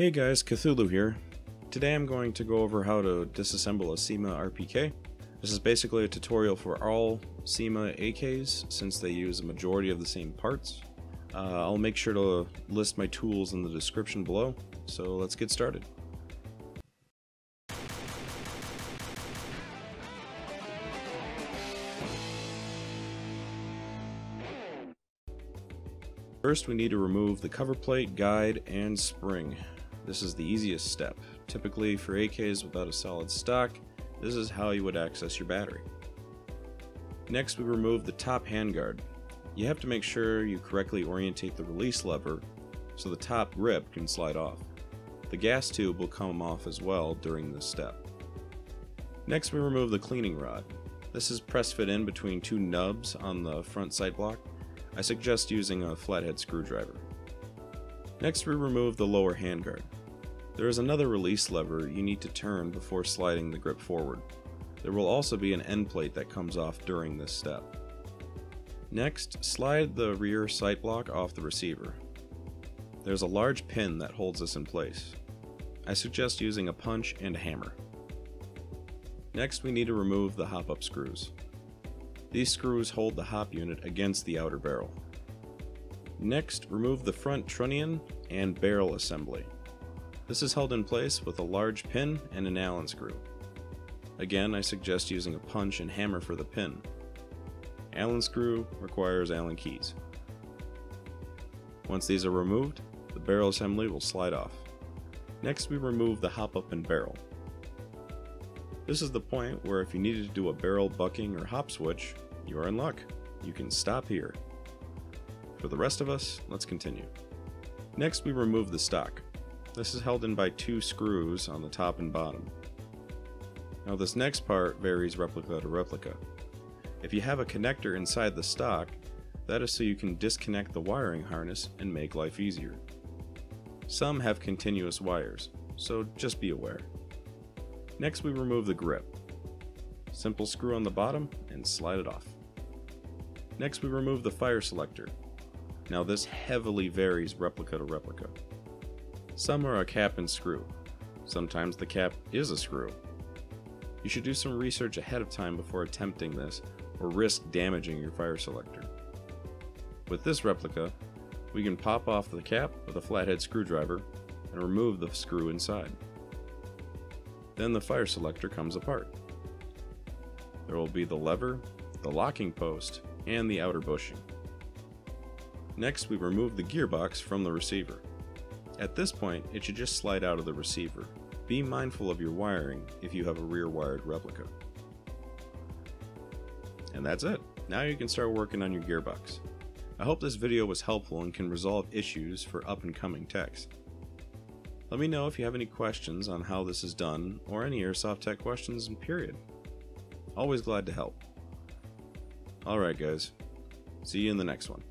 Hey guys, Cthulhu here. Today I'm going to go over how to disassemble a SEMA RPK. This is basically a tutorial for all SEMA AKs since they use a majority of the same parts. I'll make sure to list my tools in the description below, so let's get started. First we need to remove the cover plate, guide, and spring. This is the easiest step. Typically for AKs without a solid stock, this is how you would access your battery. Next we remove the top handguard. You have to make sure you correctly orientate the release lever so the top grip can slide off. The gas tube will come off as well during this step. Next we remove the cleaning rod. This is press fit in between two nubs on the front sight block. I suggest using a flathead screwdriver. Next we remove the lower handguard. There is another release lever you need to turn before sliding the grip forward. There will also be an end plate that comes off during this step. Next, slide the rear sight block off the receiver. There's a large pin that holds this in place. I suggest using a punch and a hammer. Next we need to remove the hop-up screws. These screws hold the hop unit against the outer barrel. Next, remove the front trunnion and barrel assembly. This is held in place with a large pin and an Allen screw. Again, I suggest using a punch and hammer for the pin. Allen screw requires Allen keys. Once these are removed, the barrel assembly will slide off. Next, we remove the hop-up and barrel. This is the point where if you needed to do a barrel bucking or hop switch, you are in luck. You can stop here. For the rest of us, let's continue. Next we remove the stock. This is held in by two screws on the top and bottom. Now this next part varies replica to replica. If you have a connector inside the stock, that is so you can disconnect the wiring harness and make life easier. Some have continuous wires, so just be aware. Next we remove the grip. Simple screw on the bottom and slide it off. Next we remove the fire selector. Now this heavily varies replica to replica. Some are a cap and screw. Sometimes the cap is a screw. You should do some research ahead of time before attempting this or risk damaging your fire selector. With this replica, we can pop off the cap with a flathead screwdriver and remove the screw inside. Then the fire selector comes apart. There will be the lever, the locking post, and the outer bushing. Next we remove the gearbox from the receiver. At this point it should just slide out of the receiver. Be mindful of your wiring if you have a rear wired replica. And that's it. Now you can start working on your gearbox. I hope this video was helpful and can resolve issues for up and coming techs. Let me know if you have any questions on how this is done, or any airsoft tech questions, period. Always glad to help. Alright guys, see you in the next one.